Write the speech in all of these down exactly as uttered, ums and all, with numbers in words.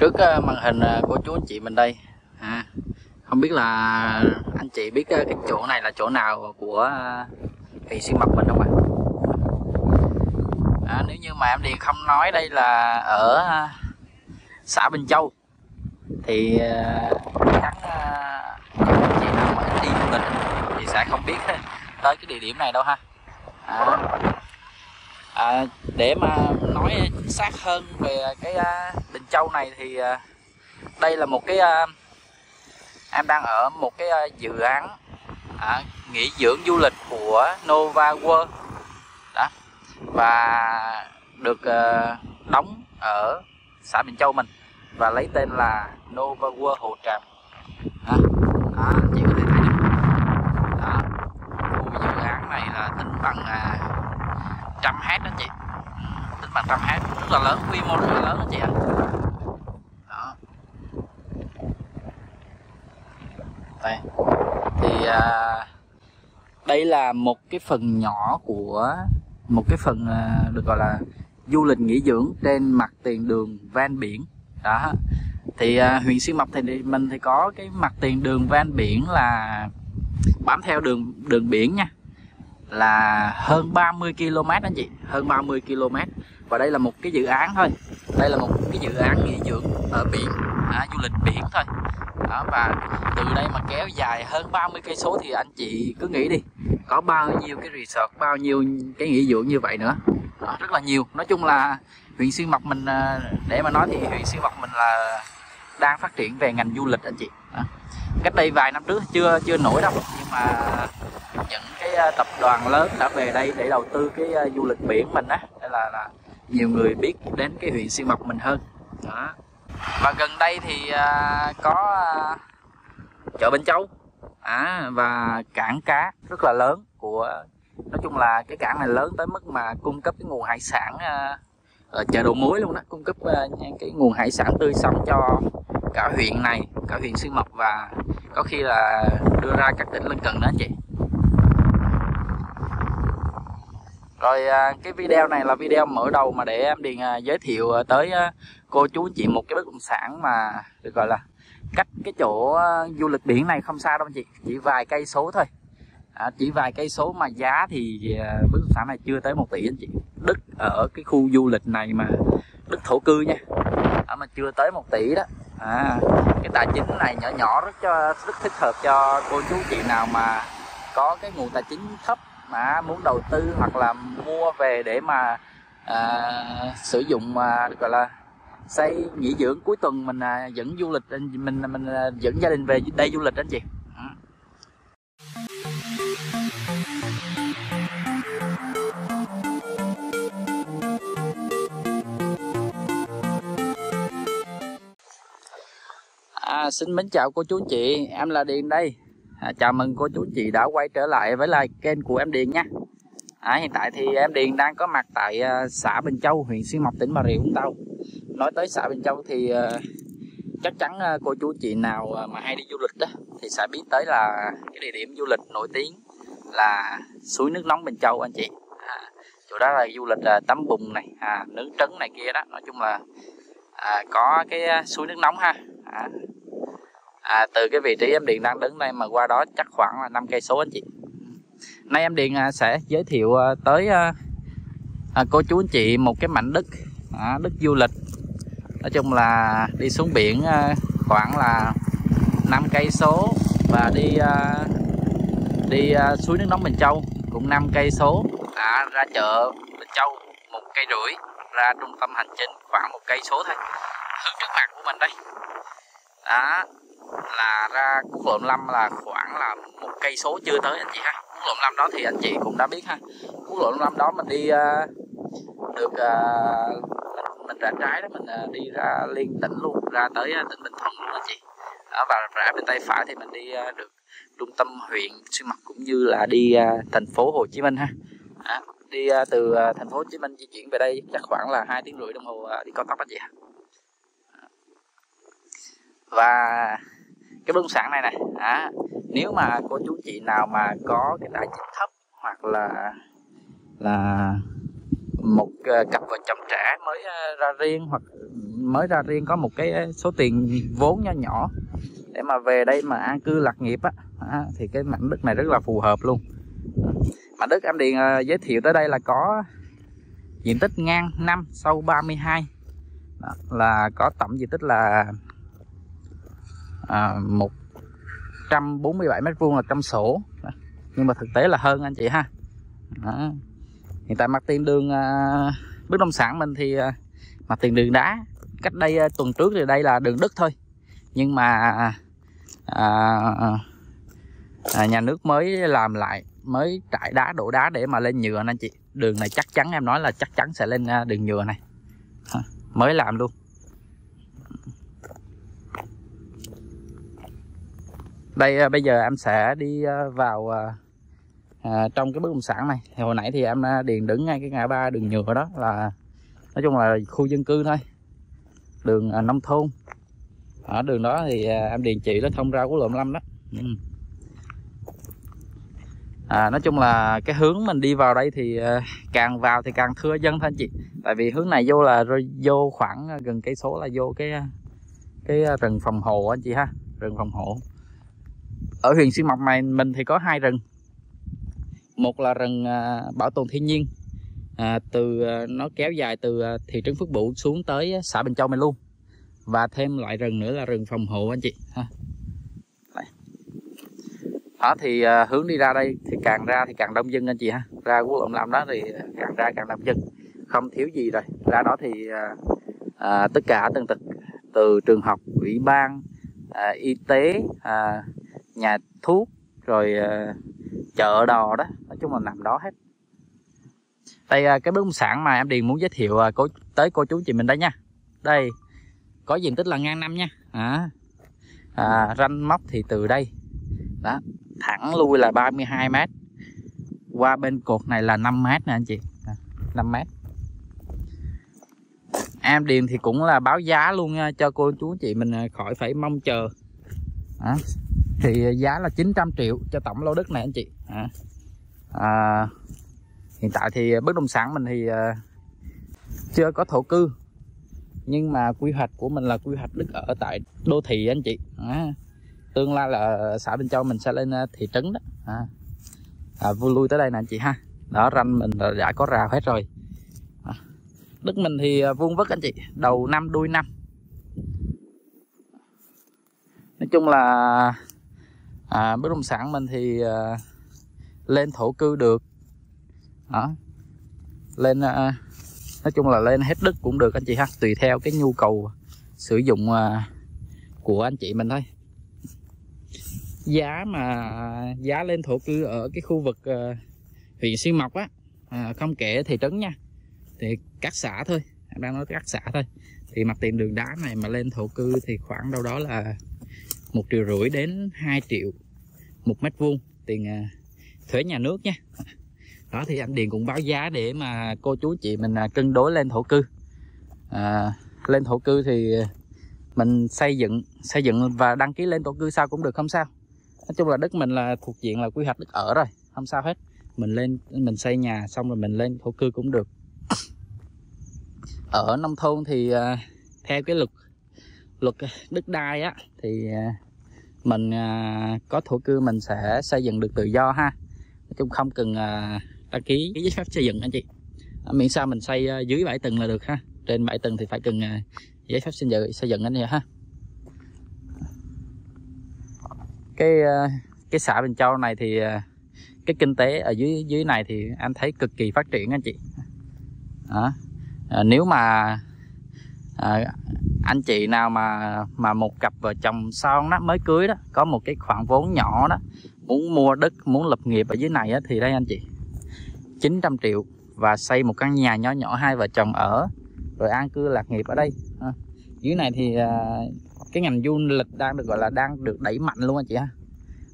trước màn hình của chú anh chị mình đây. À, không biết là anh chị biết cái chỗ này là chỗ nào của thị Xuyên Mộc mình không ạ? À, nếu như mà em Điền không nói đây là ở xã Bình Châu thì chắc anh chị nào mà đi du lịch thì sẽ không biết tới cái địa điểm này đâu ha. À, à, để mà nói chính xác hơn về cái Bình Châu này thì đây là một cái em đang ở một cái dự án à, nghỉ dưỡng du lịch của NovaWorld đó, và được uh, đóng ở xã Bình Châu mình và lấy tên là NovaWorld Hồ Tràm. Đó, đó, chị có thể thấy được. Đó, khu dự án này là tính bằng uh, trăm hectare đó chị, tính bằng trăm hectare, rất là lớn, quy mô rất là lớn đó chị ạ. Đây. Thì à, đây là một cái phần nhỏ của một cái phần à, được gọi là du lịch nghỉ dưỡng trên mặt tiền đường ven biển đó. Thì à, huyện Xuyên Mộc thì mình thì có cái mặt tiền đường ven biển là bám theo đường đường biển nha, là hơn ba mươi ki lô mét anh chị, hơn ba mươi ki lô mét. Và đây là một cái dự án thôi, đây là một cái dự án nghỉ dưỡng ở biển, à, du lịch biển thôi. Đó, và từ đây mà kéo dài hơn ba mươi cây số thì anh chị cứ nghĩ đi, có bao nhiêu cái resort, bao nhiêu cái nghỉ dưỡng như vậy nữa. Đó, rất là nhiều. Nói chung là huyện Xuyên Mộc mình, để mà nói thì huyện Xuyên Mộc mình là đang phát triển về ngành du lịch anh chị. Đó, cách đây vài năm trước chưa chưa nổi đâu, nhưng mà những cái tập đoàn lớn đã về đây để đầu tư cái du lịch biển mình á, là, là nhiều người biết đến cái huyện Xuyên Mộc mình hơn. Đó. Và gần đây thì à, có à, chợ Bình Châu à, và cảng cá rất là lớn của, nói chung là cái cảng này lớn tới mức mà cung cấp cái nguồn hải sản à, ở chợ đầu mối luôn đó, cung cấp à, cái nguồn hải sản tươi sống cho cả huyện này, cả huyện Xuyên Mộc, và có khi là đưa ra các tỉnh lân cận đó anh chị. Rồi cái video này là video mở đầu mà để em Điền giới thiệu tới cô chú chị một cái bất động sản mà được gọi là cách cái chỗ du lịch biển này không xa đâu anh chị, chỉ vài cây số thôi, à, chỉ vài cây số mà giá thì bất động sản này chưa tới một tỷ anh chị. Đất ở cái khu du lịch này mà đất thổ cư nha, à, mà chưa tới một tỷ đó. À, cái tài chính này nhỏ nhỏ rất cho rất thích hợp cho cô chú chị nào mà có cái nguồn tài chính thấp mà muốn đầu tư hoặc là mua về để mà à, sử dụng à, gọi là xây nghỉ dưỡng cuối tuần mình à, dẫn du lịch mình mình à, dẫn gia đình về đây du lịch anh chị. Ừ. À, xin mến chào cô chú chị, em là Điền đây. À, chào mừng cô chú chị đã quay trở lại với lại kênh của em Điền nha. À, hiện tại thì em Điền đang có mặt tại uh, xã Bình Châu, huyện Xuyên Mộc, tỉnh Bà Rịa Vũng Tàu. Nói tới xã Bình Châu thì uh, chắc chắn uh, cô chú chị nào uh, mà hay đi du lịch đó thì sẽ biết tới là cái địa điểm du lịch nổi tiếng là suối nước nóng Bình Châu anh chị. À, chỗ đó là du lịch uh, tắm bùn này, à, nướng trứng này kia đó. Nói chung là uh, có cái uh, suối nước nóng ha. À, À, từ cái vị trí em Điền đang đứng đây mà qua đó chắc khoảng là năm cây số anh chị. Nay em Điền sẽ giới thiệu tới cô chú anh chị một cái mảnh đất, đất du lịch. Nói chung là đi xuống biển khoảng là năm cây số và đi đi suối nước nóng Bình Châu cũng năm cây số, à, ra chợ Bình Châu một cây rưỡi, ra trung tâm hành chính khoảng một cây số thôi. Hướng trước mặt của mình đây. Đó, là ra quốc lộ năm là khoảng là một cây số chưa tới anh chị ha. Quốc lộ năm đó thì anh chị cũng đã biết ha. Quốc lộ năm đó mình đi uh, được uh, mình, mình ra trái đó, mình uh, đi ra liên tỉnh luôn, ra tới uh, tỉnh Bình Thuận luôn anh chị. Đó, và rẽ bên tay phải thì mình đi uh, được trung tâm huyện Xuyên Mộc cũng như là đi uh, thành phố Hồ Chí Minh ha. Đó, đi uh, từ uh, thành phố Hồ Chí Minh di chuyển về đây chắc khoảng là hai tiếng rưỡi đồng hồ uh, đi cao tốc anh chị ha. Và cái bất động sản này này, à, nếu mà cô chú chị nào mà có cái tài chính thấp hoặc là là một cặp vợ chồng trẻ mới ra riêng hoặc mới ra riêng có một cái số tiền vốn nho nhỏ để mà về đây mà an cư lạc nghiệp á, à, thì cái mảnh đất này rất là phù hợp luôn. Mảnh đất em Điền giới thiệu tới đây là có diện tích ngang năm sâu ba mươi hai, đó, là có tổng diện tích là à, một trăm bốn mươi bảy mét vuông là trong sổ, nhưng mà thực tế là hơn anh chị ha. Đó. Hiện tại mặt tiền đường à, bất động sản mình thì à, mặt tiền đường đá, cách đây à, tuần trước thì đây là đường đất thôi, nhưng mà à, à, à, nhà nước mới làm lại, mới trải đá đổ đá để mà lên nhựa anh chị. Đường này chắc chắn, em nói là chắc chắn sẽ lên à, đường nhựa này. Hả? Mới làm luôn. Đây à, bây giờ em sẽ đi à, vào à, À, trong cái bất động sản này. Thì hồi nãy thì em Điền đứng ngay cái ngã ba đường nhựa đó, là nói chung là khu dân cư thôi, đường à, nông thôn. Ở đường đó thì à, em Điền chỉ nó thông ra quốc lộ năm đó. À, nói chung là cái hướng mình đi vào đây thì à, càng vào thì càng thưa dân thôi anh chị. Tại vì hướng này vô là rồi vô khoảng gần cây số là vô cái cái rừng phòng hộ anh chị ha, rừng phòng hộ. Ở huyện Xuyên Mộc này mình thì có hai rừng. Một là rừng à, bảo tồn thiên nhiên, à, từ à, nó kéo dài từ à, thị trấn Phước Bửu xuống tới xã Bình Châu mình luôn. Và thêm loại rừng nữa là rừng phòng hộ anh chị ha. Đó thì à, hướng đi ra đây thì càng ra thì càng đông dân anh chị ha. Ra quốc lộ năm đó thì càng ra càng đông dân, không thiếu gì rồi. Ra đó thì à, à, tất cả tần tật, từ trường học, ủy ban, à, y tế, à, nhà thuốc, rồi à, chợ đò đó, nói chung là nằm đó hết. Đây cái bất động sản mà em Điền muốn giới thiệu cô, tới cô chú chị mình đây nha. Đây có diện tích là ngang năm nha, à, à, ranh móc thì từ đây đó thẳng lui là ba mươi hai mét, qua bên cột này là năm mét nè anh chị, năm mét. Em Điền thì cũng là báo giá luôn nha, cho cô chú chị mình khỏi phải mong chờ. Đó. Thì giá là chín trăm triệu cho tổng lô đất này anh chị. À, à, hiện tại thì bất động sản mình thì à, chưa có thổ cư, nhưng mà quy hoạch của mình là quy hoạch đất ở tại đô thị anh chị. À, tương lai là xã Bình Châu mình sẽ lên thị trấn đó. À, à, vui lui tới đây nè anh chị ha. Đó, ranh mình đã có rào hết rồi. À, đất mình thì vuông vức anh chị, đầu năm đuôi năm. Nói chung là à, bất động sản mình thì à, lên thổ cư được đó. Lên à, nói chung là lên hết đất cũng được anh chị ha, tùy theo cái nhu cầu sử dụng à, của anh chị mình thôi. Giá mà giá lên thổ cư ở cái khu vực à, huyện Xuyên Mộc á, à, không kể thị trấn nha, thì các xã thôi, đang nói các xã thôi, thì mặt tiền đường đá này mà lên thổ cư thì khoảng đâu đó là một triệu rưỡi đến hai triệu một mét vuông, tiền thuế nhà nước nha. Đó thì anh Điền cũng báo giá để mà cô chú chị mình cân đối lên thổ cư. À, lên thổ cư thì mình xây dựng xây dựng và đăng ký lên thổ cư sao cũng được, không sao. Nói chung là đất mình là thuộc diện là quy hoạch đất ở rồi, không sao hết. Mình lên mình xây nhà xong rồi mình lên thổ cư cũng được. Ở nông thôn thì theo cái luật luật đất đai á, thì mình à, có thổ cư mình sẽ xây dựng được tự do ha. Nói chung không cần à, đăng ký giấy phép xây dựng anh chị, à, miễn sao mình xây à, dưới bảy tầng là được ha. Trên bảy tầng thì phải cần à, giấy phép xây dựng xây dựng anh chị ha. Cái à, cái xã Bình Châu này thì à, cái kinh tế ở dưới dưới này thì anh thấy cực kỳ phát triển anh chị. Đó. À, nếu mà à, anh chị nào mà mà một cặp vợ chồng son đó mới cưới đó, có một cái khoản vốn nhỏ đó, muốn mua đất, muốn lập nghiệp ở dưới này á, thì đây anh chị, chín trăm triệu và xây một căn nhà nhỏ nhỏ hai vợ chồng ở, rồi an cư lạc nghiệp ở đây. À, dưới này thì à, cái ngành du lịch đang được gọi là đang được đẩy mạnh luôn anh chị ha.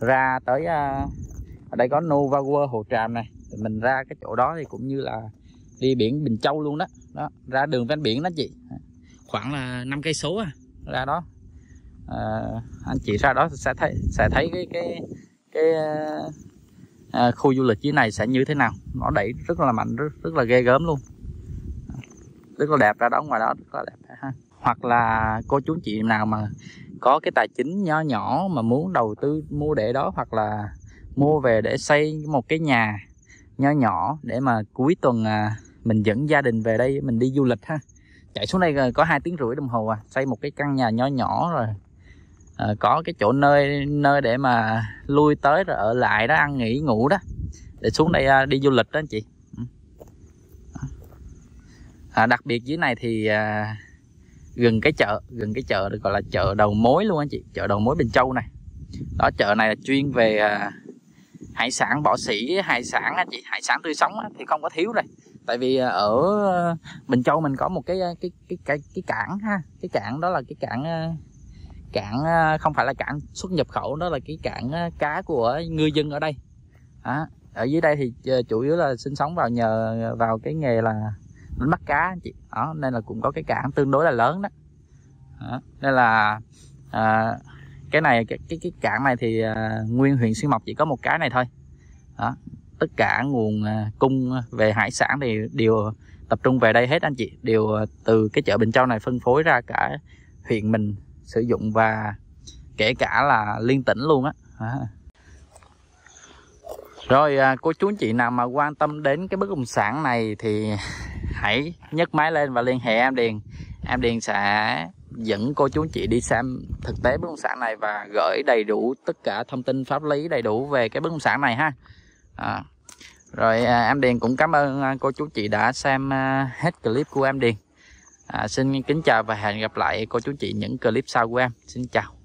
Ra tới à, ở đây có NovaWorld Hồ Tràm này, mình ra cái chỗ đó thì cũng như là đi biển Bình Châu luôn đó. Đó, ra đường ven biển đó chị. Khoảng là năm cây số à, ra đó. À, anh chị ra đó sẽ thấy sẽ thấy cái cái cái à, khu du lịch dưới này sẽ như thế nào, nó đẩy rất là mạnh, rất, rất là ghê gớm luôn, rất là đẹp. Ra đó ngoài đó rất là đẹp ha. hoặc là cô chú chị nào mà có cái tài chính nhỏ nhỏ mà muốn đầu tư mua để đó, hoặc là mua về để xây một cái nhà nhỏ nhỏ để mà cuối tuần mình dẫn gia đình về đây mình đi du lịch ha. Chạy xuống đây có hai tiếng rưỡi đồng hồ à, xây một cái căn nhà nhỏ nhỏ rồi à, có cái chỗ nơi nơi để mà lui tới rồi ở lại đó, ăn nghỉ ngủ đó, để xuống đây đi du lịch đó anh chị. À, đặc biệt dưới này thì à, gần cái chợ, gần cái chợ được gọi là chợ đầu mối luôn anh chị, chợ đầu mối Bình Châu này. Đó, chợ này là chuyên về à, hải sản bỏ sỉ, hải sản anh chị, hải sản tươi sống á, thì không có thiếu rồi. Tại vì à, ở Bình Châu mình có một cái cái cái cái, cái cảng ha, cái cảng đó là cái cảng cảng không phải là cảng xuất nhập khẩu, đó là cái cảng cá của ngư dân ở đây. À, ở dưới đây thì chủ yếu là sinh sống vào nhờ vào cái nghề là đánh bắt cá anh chị đó, nên là cũng có cái cảng tương đối là lớn đó, đó. Nên là à, cái này cái, cái cái cảng này thì à, nguyên huyện Xuyên Mộc chỉ có một cái này thôi đó. Tất cả nguồn à, cung về hải sản thì đều tập trung về đây hết anh chị, đều từ cái chợ Bình Châu này phân phối ra cả huyện mình sử dụng và kể cả là liên tỉnh luôn á. Rồi à, cô chú anh chị nào mà quan tâm đến cái bất động sản này thì hãy nhấc máy lên và liên hệ em Điền. Em Điền sẽ dẫn cô chú chị đi xem thực tế bất động sản này và gửi đầy đủ tất cả thông tin pháp lý đầy đủ về cái bất động sản này ha. À, rồi à, em Điền cũng cảm ơn cô chú chị đã xem à, hết clip của em Điền. À, xin kính chào và hẹn gặp lại cô chú chị những clip sau của em. Xin chào.